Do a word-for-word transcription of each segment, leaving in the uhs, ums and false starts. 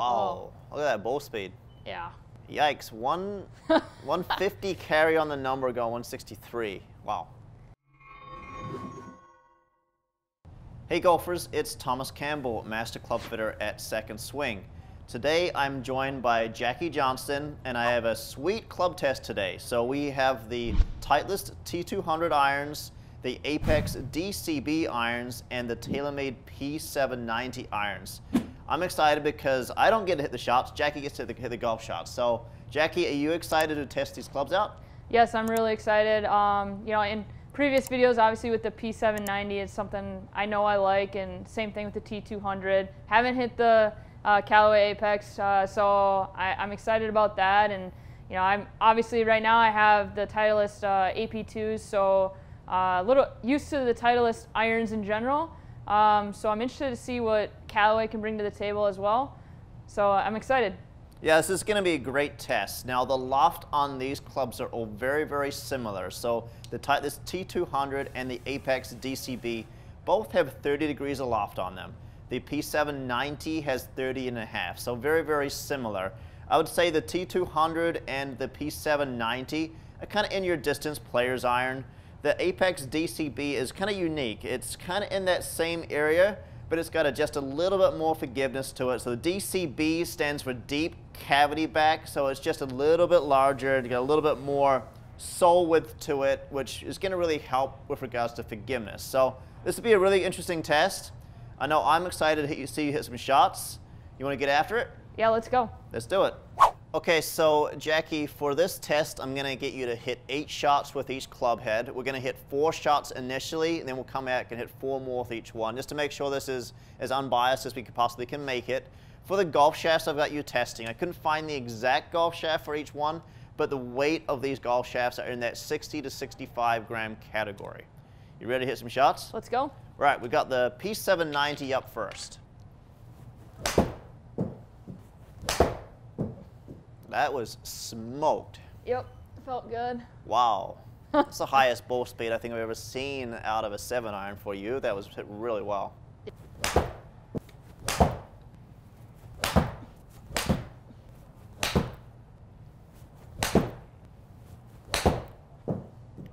Wow. Oh. Look at that bow speed. Yeah. Yikes. One, one fifty carry on the number going one sixty-three. Wow. Hey golfers, it's Thomas Campbell, Master Club Fitter at Second Swing. Today I'm joined by Jackie Johnson, and I have a sweet club test today. So we have the Titleist T two hundred irons, the Apex D C B irons, and the TaylorMade P seven ninety irons. I'm excited because I don't get to hit the shots, Jackie gets to hit the, hit the golf shots. So Jackie, are you excited to test these clubs out? Yes, I'm really excited. Um, you know, in previous videos, obviously with the P seven ninety, it's something I know I like, and same thing with the T two hundred. Haven't hit the uh, Callaway Apex, uh, so I, I'm excited about that. And you know, I'm obviously right now I have the Titleist uh, A P twos, so uh, a little used to the Titleist irons in general. Um, so I'm interested to see what Callaway can bring to the table as well. So I'm excited. Yeah, this is going to be a great test. Now, the loft on these clubs are all very, very similar. So the Titleist T two hundred and the Apex D C B both have thirty degrees of loft on them. The P seven ninety has thirty and a half, so very, very similar. I would say the T two hundred and the P seven ninety are kind of in your distance player's iron. The Apex D C B is kind of unique. It's kind of in that same area, but it's got a, just a little bit more forgiveness to it. So the D C B stands for deep cavity back, so it's just a little bit larger, it's got a little bit more sole width to it, which is gonna really help with regards to forgiveness. So this will be a really interesting test. I know I'm excited to see you hit some shots. You wanna get after it? Yeah, let's go. Let's do it. Okay, so Jackie, for this test, I'm gonna get you to hit eight shots with each club head. We're gonna hit four shots initially, and then we'll come back and hit four more with each one, just to make sure this is as unbiased as we could possibly can make it. For the golf shafts, I've got you testing. I couldn't find the exact golf shaft for each one, but the weight of these golf shafts are in that sixty to sixty-five gram category. You ready to hit some shots? Let's go. All right, we've got the P seven ninety up first. That was smoked. Yep, felt good. Wow. That's the highest ball speed I think I've ever seen out of a seven iron for you. That was hit really well.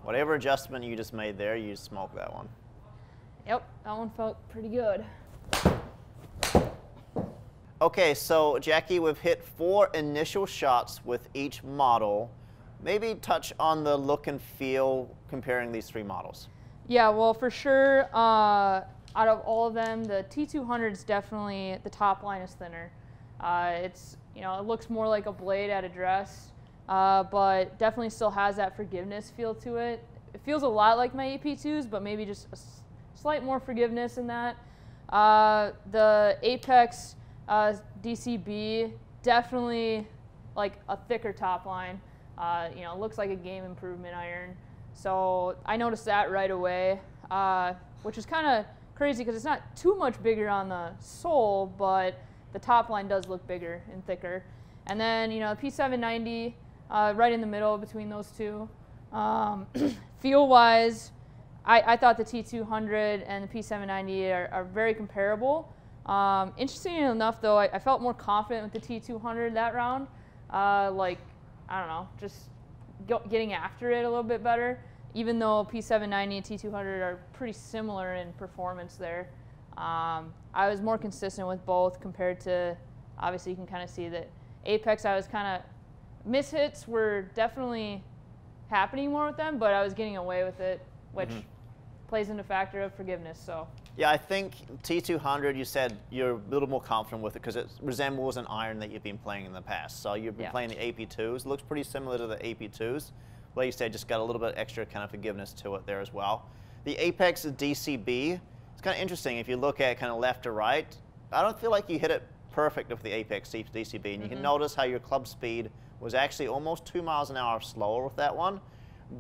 Whatever adjustment you just made there, you smoked that one. Yep, that one felt pretty good. Okay, so Jackie, we've hit four initial shots with each model. Maybe touch on the look and feel comparing these three models. Yeah, well, for sure, uh, out of all of them, the T two hundred is definitely, the top line is thinner. Uh, it's, you know, it looks more like a blade at a dress, uh, but definitely still has that forgiveness feel to it. It feels a lot like my A P twos, but maybe just a slight more forgiveness in that. Uh, the Apex uh, D C B, definitely like a thicker top line. Uh, you know, it looks like a game improvement iron. So I noticed that right away, uh, which is kind of crazy because it's not too much bigger on the sole, but the top line does look bigger and thicker. And then, you know, the P seven ninety, uh, right in the middle between those two. Um, Feel-wise, I, I thought the T two hundred and the P seven ninety are, are very comparable. Um, interestingly enough, though, I, I felt more confident with the T two hundred that round. Uh, like, I don't know, just go, getting after it a little bit better, even though P seven ninety and T two hundred are pretty similar in performance there. Um, I was more consistent with both compared to, obviously you can kind of see that Apex, I was kind of, mishits were definitely happening more with them, but I was getting away with it, which mm-hmm. plays into factor of forgiveness, so. Yeah, I think T two hundred, you said you're a little more confident with it because it resembles an iron that you've been playing in the past. So you've been yeah. playing the A P twos, looks pretty similar to the A P twos. Like you said, just got a little bit extra kind of forgiveness to it there as well. The Apex D C B, it's kind of interesting. If you look at it kind of left to right, I don't feel like you hit it perfect with the Apex D C B. And mm-hmm. you can notice how your club speed was actually almost two miles an hour slower with that one.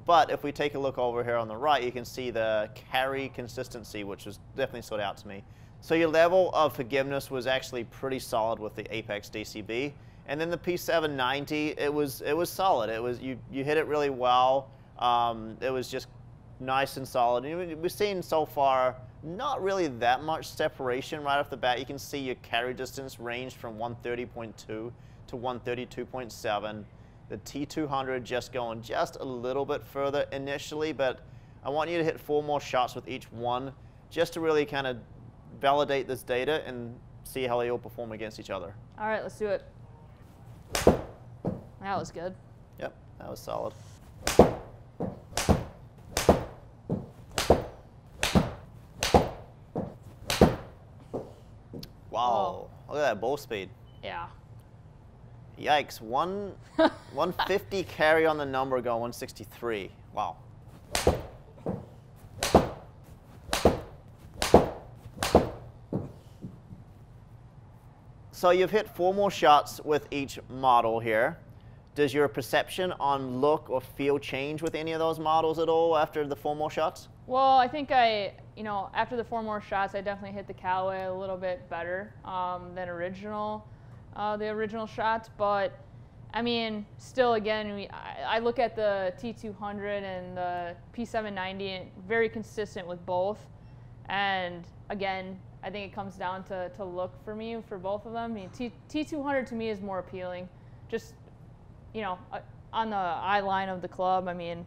But if we take a look over here on the right, you can see the carry consistency, which was definitely stood out to me. So your level of forgiveness was actually pretty solid with the Apex D C B. And then the P seven ninety, it was it was solid. It was you you hit it really well. Um, it was just nice and solid. And we've seen so far not really that much separation right off the bat. You can see your carry distance range from one thirty point two to one thirty-two point seven. The T two hundred just going just a little bit further initially, but I want you to hit four more shots with each one just to really kind of validate this data and see how they all perform against each other. All right, let's do it. That was good. Yep, that was solid. Wow, oh. Look at that ball speed. Yeah. Yikes, one, one fifty carry on the number going one sixty-three. Wow. So you've hit four more shots with each model here. Does your perception on look or feel change with any of those models at all after the four more shots? Well, I think I, you know, after the four more shots, I definitely hit the Callaway a little bit better um, than original, uh, the original shots. But I mean, still, again, we, I, I look at the T two hundred and the P seven ninety, and very consistent with both. And again, I think it comes down to, to look for me for both of them. I mean, T, T200 to me is more appealing, just, you know, on the eye line of the club. I mean,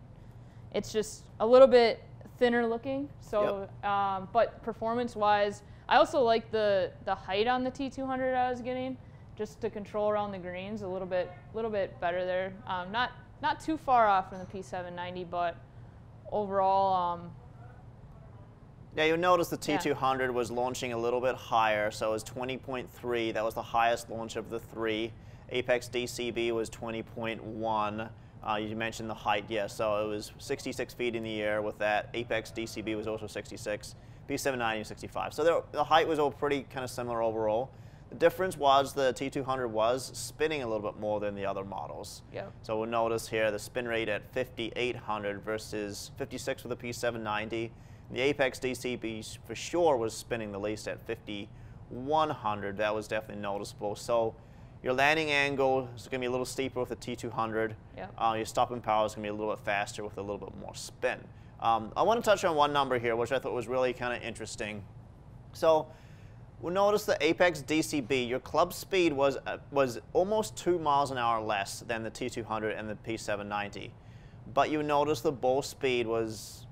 it's just a little bit thinner looking. So, yep. um, but performance-wise, I also like the the height on the T two hundred I was getting, just to control around the greens a little bit, little bit better there. Um, not not too far off from the P seven ninety, but overall. Um, Yeah, you'll notice the T two hundred yeah. was launching a little bit higher, so it was twenty point three. That was the highest launch of the three. Apex D C B was twenty point one. Uh, you mentioned the height, yeah, so it was sixty-six feet in the air with that. Apex D C B was also sixty-six. P seven ninety was sixty-five. So the height was all pretty kind of similar overall. The difference was the T two hundred was spinning a little bit more than the other models. Yeah. So we'll notice here the spin rate at fifty-eight hundred versus fifty-six for the P seven ninety. The Apex D C B for sure was spinning the least at fifty-one hundred. That was definitely noticeable. So your landing angle is going to be a little steeper with the T two hundred. Yeah. Uh, your stopping power is going to be a little bit faster with a little bit more spin. Um, I want to touch on one number here, which I thought was really kind of interesting. So we'll notice the Apex D C B. Your club speed was, uh, was almost two miles an hour less than the T two hundred and the P seven ninety. But you notice the ball speed was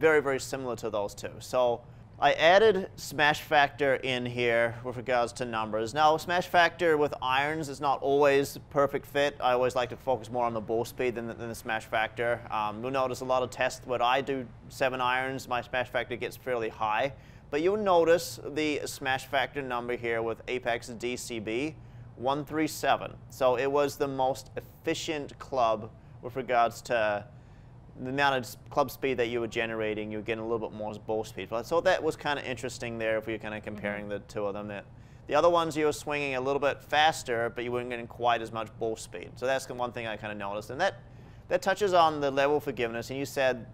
very, very similar to those two. So I added Smash Factor in here with regards to numbers. Now, Smash Factor with irons is not always perfect fit. I always like to focus more on the ball speed than the, than the Smash Factor. Um, you'll notice a lot of tests when I do seven irons, my Smash Factor gets fairly high. But you'll notice the Smash Factor number here with Apex D C B, one thirty-seven. So it was the most efficient club with regards to the amount of club speed that you were generating. You were getting a little bit more ball speed. But I thought that was kind of interesting there if we were kind of comparing mm-hmm. the two of them. That the other ones you were swinging a little bit faster, but you weren't getting quite as much ball speed. So that's the one thing I kind of noticed. And that, that touches on the level of forgiveness. And you said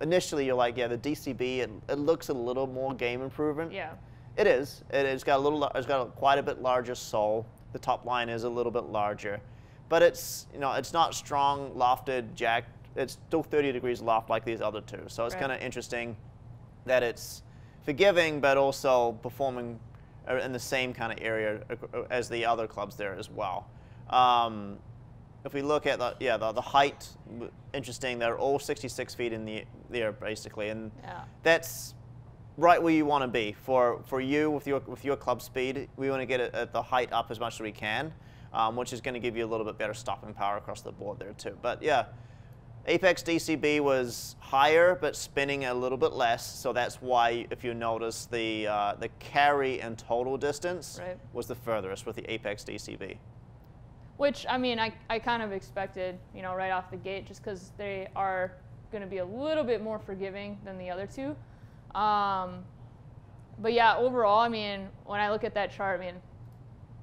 initially you're like, yeah, the D C B, it, it looks a little more game improvement. Yeah. It is. It, it's got a little, it's got a, quite a bit larger sole. The top line is a little bit larger. But it's, you know, it's not strong, lofted, jacked. It's still thirty degrees loft like these other two. So it's right. kind of interesting that it's forgiving, but also performing in the same kind of area as the other clubs there as well. Um, if we look at the, yeah, the, the height, interesting, they're all sixty-six feet in the, the air basically. And yeah. that's right where you want to be. For, for you, with your, with your club speed, we want to get it at the height up as much as we can, um, which is going to give you a little bit better stopping power across the board there too. But yeah. Apex D C B was higher, but spinning a little bit less. So that's why, if you notice, the uh, the carry and total distance right. was the furthest with the Apex D C B. Which, I mean, I, I kind of expected, you know, right off the gate, just because they are going to be a little bit more forgiving than the other two. Um, but yeah, overall, I mean, when I look at that chart, I mean,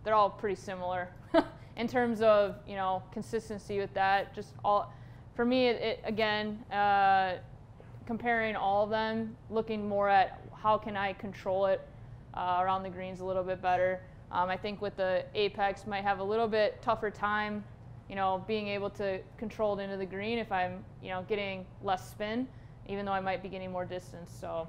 they're all pretty similar in terms of, you know, consistency with that, just all. For me, it, it, again, uh, comparing all of them, looking more at how can I control it uh, around the greens a little bit better. Um, I think with the Apex, might have a little bit tougher time, you know, being able to control it into the green if I'm, you know, getting less spin, even though I might be getting more distance. So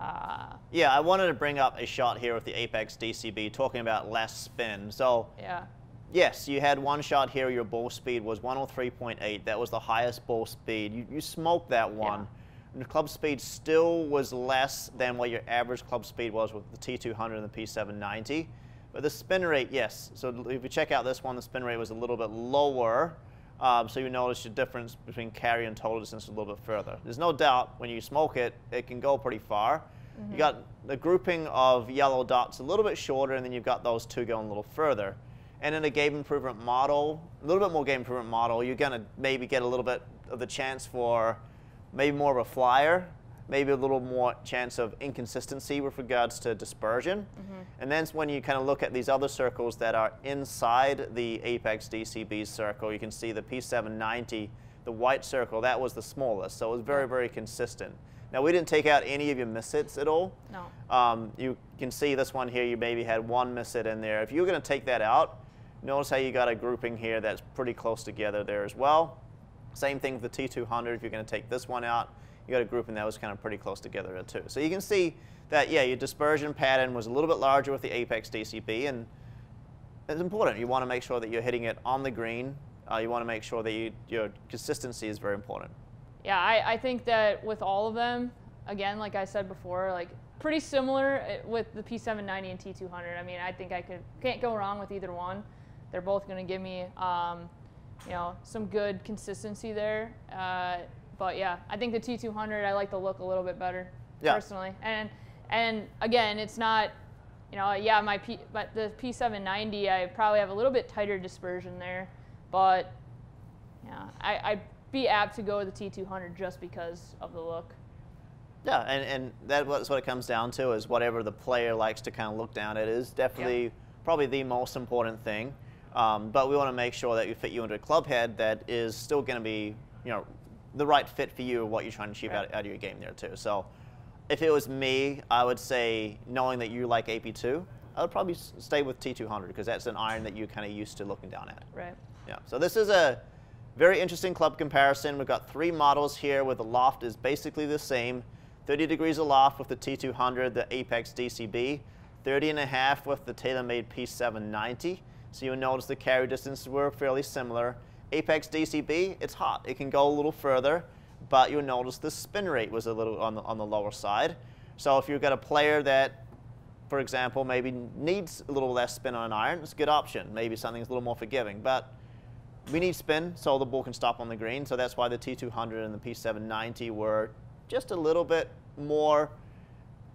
Uh, yeah, I wanted to bring up a shot here with the Apex D C B, talking about less spin. So yeah. Yes, you had one shot here. Your ball speed was one oh three point eight. That was the highest ball speed. You, you smoked that one. Yeah. And the club speed still was less than what your average club speed was with the T two hundred and the P seven ninety. But the spin rate, yes. So if you check out this one, the spin rate was a little bit lower. Um, so you notice the difference between carry and total distance a little bit further. There's no doubt when you smoke it, it can go pretty far. Mm-hmm. You got the grouping of yellow dots a little bit shorter, and then you've got those two going a little further. And in a game improvement model, a little bit more game improvement model, you're going to maybe get a little bit of the chance for maybe more of a flyer, maybe a little more chance of inconsistency with regards to dispersion. Mm-hmm. And then when you kind of look at these other circles that are inside the Apex D C B circle, you can see the P seven ninety, the white circle, that was the smallest. So it was very, very consistent. Now, we didn't take out any of your mishits at all. No. Um, you can see this one here, you maybe had one mishit in there. If you were going to take that out, notice how you got a grouping here that's pretty close together there as well. Same thing with the T two hundred. If you're going to take this one out, you got a grouping that was kind of pretty close together there too. So you can see that, yeah, your dispersion pattern was a little bit larger with the Apex D C B, and it's important. You want to make sure that you're hitting it on the green. Uh, you want to make sure that you, your consistency is very important. Yeah, I, I think that with all of them, again, like I said before, like pretty similar with the P seven ninety and T two hundred. I mean, I think I could can't go wrong with either one. They're both going to give me, um, you know, some good consistency there. Uh, but yeah, I think the T two hundred, I like the look a little bit better, yeah, personally. And and again, it's not, you know, yeah, my P, but the P seven ninety, I probably have a little bit tighter dispersion there. But yeah, I, I'd be apt to go with the T two hundred just because of the look. Yeah, and and that's what it comes down to, is whatever the player likes to kind of look down at is definitely, yeah, probably the most important thing. Um, but we want to make sure that we fit you into a club head that is still going to be, you know, the right fit for you, or what you're trying to achieve, right, out, out of your game there too. So if it was me, I would say, knowing that you like A P two, I would probably stay with T two hundred, because that's an iron that you're kind of used to looking down at. Right. Yeah. So this is a very interesting club comparison. We've got three models here where the loft is basically the same. thirty degrees of loft with the T two hundred, the Apex D C B, thirty and a half with the TaylorMade P seven ninety. So you'll notice the carry distances were fairly similar. Apex D C B, it's hot. It can go a little further, but you'll notice the spin rate was a little on the, on the lower side. So if you've got a player that, for example, maybe needs a little less spin on an iron, it's a good option. Maybe something's a little more forgiving. But we need spin so the ball can stop on the green. So that's why the T two hundred and the P seven ninety were just a little bit more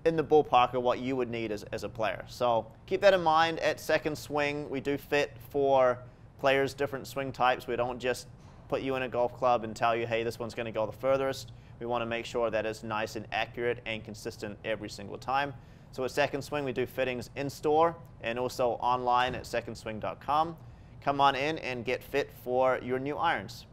in the ballpark of what you would need as, as a player. So keep that in mind. At Second Swing, we do fit for players different swing types. We don't just put you in a golf club and tell you, hey, this one's going to go the furthest. We want to make sure that it's nice and accurate and consistent every single time. So at Second Swing, we do fittings in store and also online at second swing dot com. Come on in and get fit for your new irons.